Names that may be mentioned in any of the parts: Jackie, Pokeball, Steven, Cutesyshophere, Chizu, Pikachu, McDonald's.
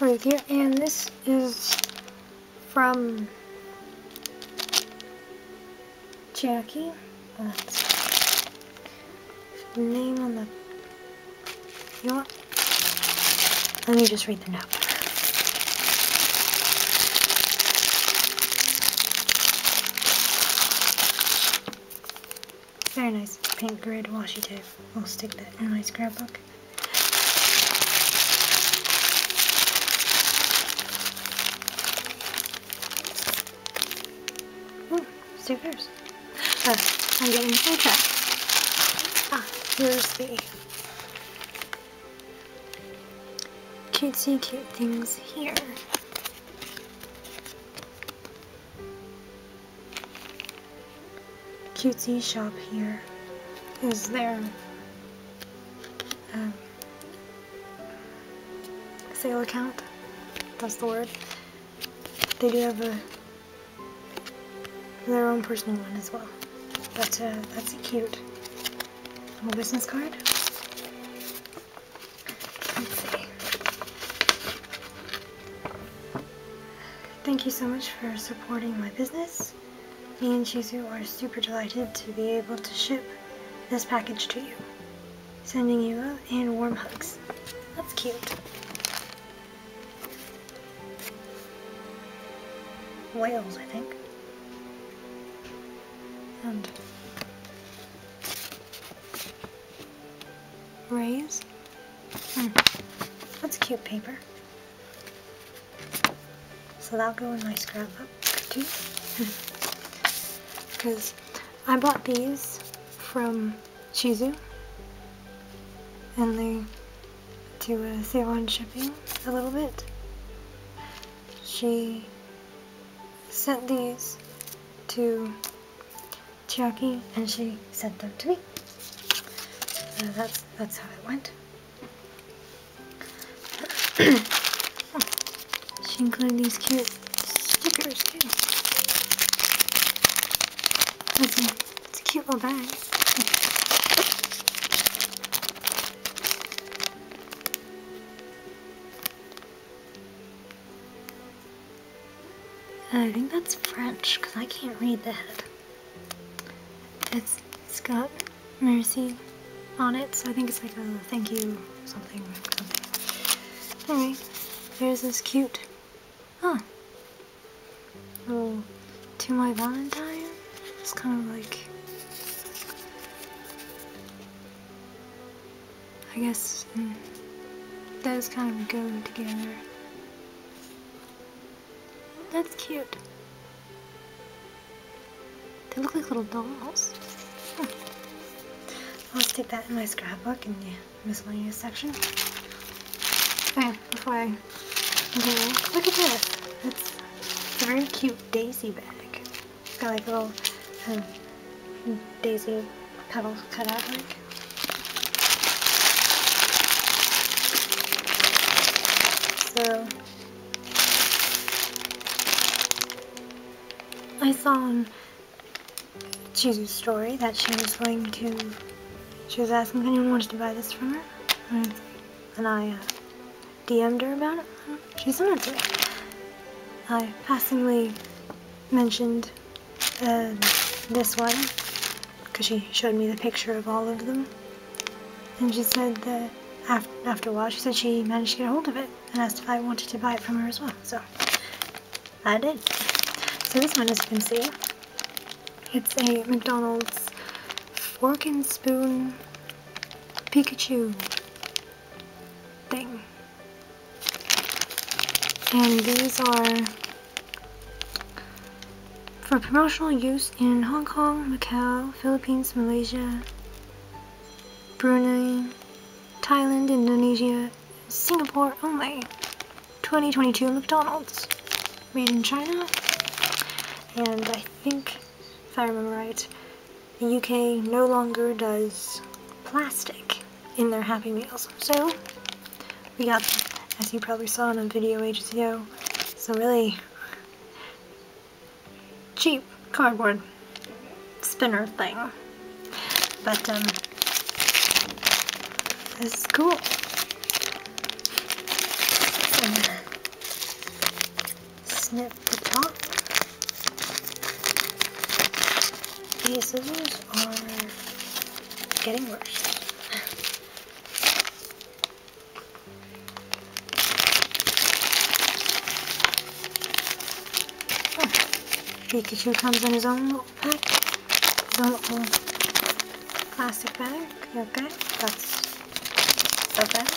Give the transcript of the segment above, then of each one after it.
right here, and this is from Jackie. Let's name on the, you know what? Let me just read the note. Very nice pink grid washi tape. I'll stick that in my scrapbook. Oh, stickers. Oh, I'm getting sidetracked. Ah, here's the cutesy cute things here. Cutesyshophere is their sale account. That's the word. They do have their own personal one as well. That's a cute little business card. Thank you so much for supporting my business. Me and Chizu are super delighted to be able to ship this package to you. Sending you love and warm hugs. That's cute. Whales, I think. And rays. That's cute paper. So that'll go in my scrapbook too. Because I bought these from Chizu, and they do a save on shipping a little bit. She sent these to Jackie, and she sent them to me. So that's how it went. She included these cute stickers too. It's a cute little bag. I think that's French, because I can't read the head. It's got Mercy on it, so I think it's like a thank you something. Anyway, there's this cute, little To My Valentine. It's kind of like, I guess, those kind of go together. That's cute. They look like little dolls. I'll stick that in my scrapbook in the miscellaneous section. Okay, before I go, look at this. It's a very cute daisy bag. It's got like little daisy petals cut out like. So I saw on Chizu's story that she was going to, she was asking if anyone wanted to buy this from her, and I DM'd her about it. She sent it to me. I passingly mentioned this one, because she showed me the picture of all of them, and she said that after a while, she said she managed to get a hold of it and asked if I wanted to buy it from her as well, so I did. So this one, as you can see, it's a McDonald's fork and spoon Pikachu thing, and these are for promotional use in Hong Kong, Macau, Philippines, Malaysia, Brunei, Thailand, Indonesia, Singapore only. 2022 McDonald's. Made in China. And I think, if I remember right, the UK no longer does plastic in their Happy Meals. So, we got them, as you probably saw in a video ages ago. So really cheap cardboard spinner thing, but this is cool. snip the top. These scissors are getting worse. Oh. Pikachu comes in his own little pack, his own little plastic bag. Okay, that's a bag.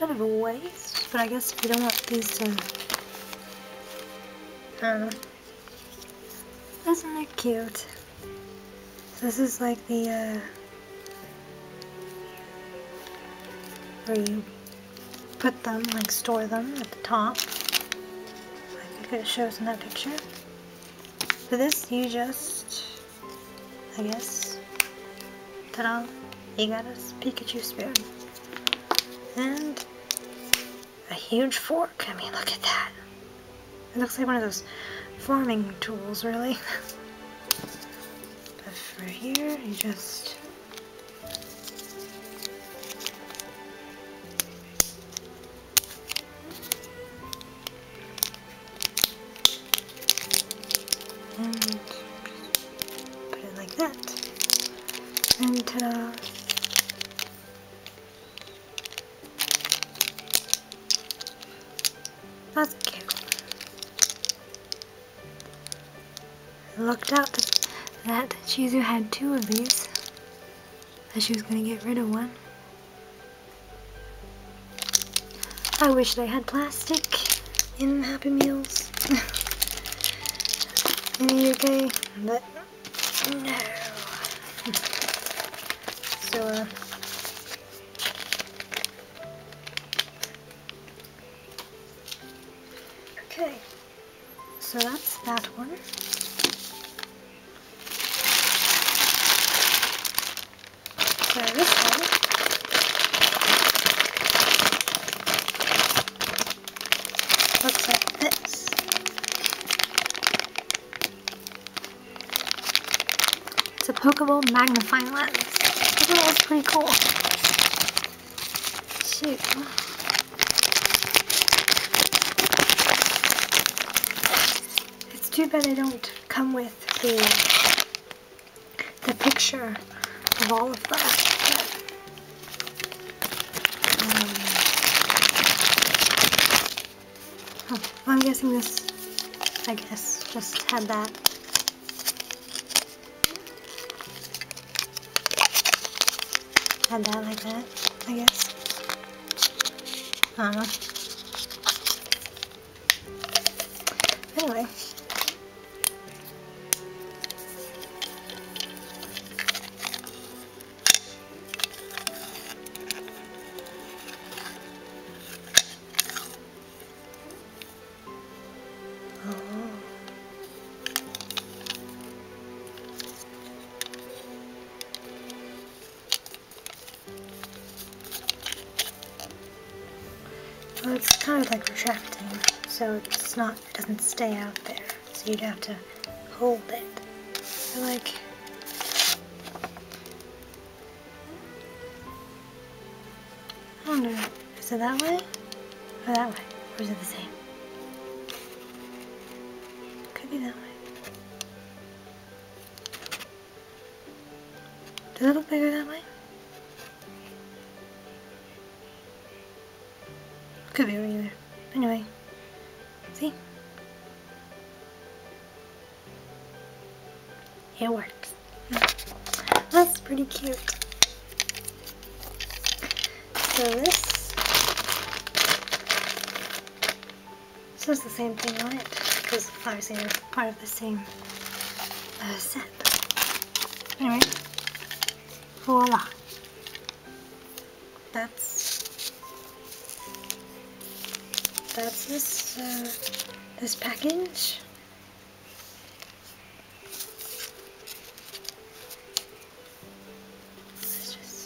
Bit of a waste, but I guess if you don't want these to, isn't it cute? This is like the, where you put them, like store them at the top. I think it shows in that picture. For this, you just, I guess, ta-da, you got a Pikachu spear. And a huge fork. I mean, look at that. It looks like one of those farming tools, really. But for here, you just... and just put it like that. And ta-da. That's cute. I looked up that Chizu had two of these, that she was going to get rid of one. I wish they had plastic in Happy Meals in the UK, but no. So, okay, so that's that one. So this one looks like this. It's a Pokeball magnifying lens. I thought that was pretty cool. Shoot. Too bad they don't come with the picture of all of them. Oh, I'm guessing this, I guess, just had that. Had that like that, I guess. I don't know. Anyway. Well, it's kind of like retracting, so it's not, it doesn't stay out there, so you'd have to hold it. So like, I don't know, is it that way? Or that way? Or is it the same? Could be that way. Does it look bigger that way? Could be either. Anyway, see? It works. That's pretty cute. So this has the same thing on it, because obviously they're part of the same set. Anyway, voila. That's this, this package. Let's just...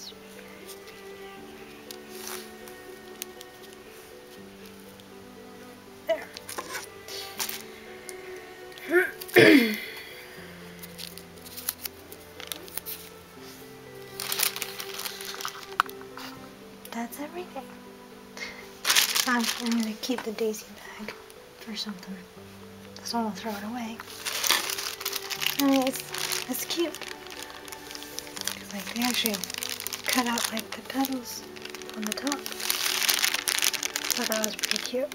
There. That's everything. I'm going to keep the daisy bag. or something. So I won't throw it away. I mean, it's cute. Cause like they actually cut out like the petals on the top. So that was pretty cute.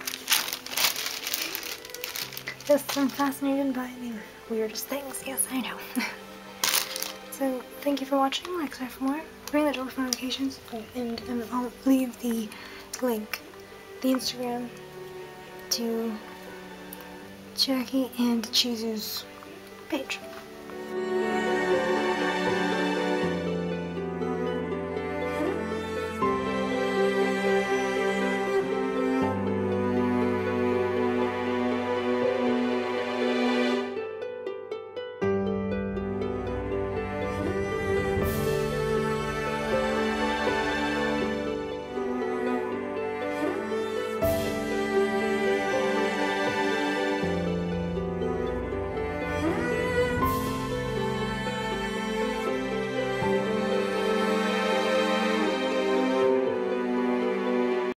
Just I'm fascinated by the weirdest things. Yes, I know. So thank you for watching. Like, subscribe for more. Ring the bell for notifications, and I'll leave the link, the Instagram, to Jackie and Chizu's page.